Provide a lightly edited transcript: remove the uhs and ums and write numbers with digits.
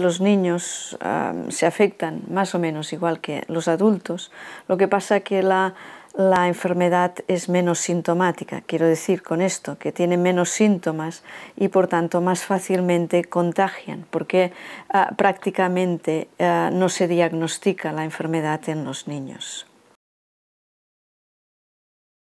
Los niños se afectan más o menos igual que los adultos, lo que pasa que la enfermedad es menos sintomática, quiero decir con esto, que tienen menos síntomas y por tanto más fácilmente contagian, porque prácticamente no se diagnostica la enfermedad en los niños.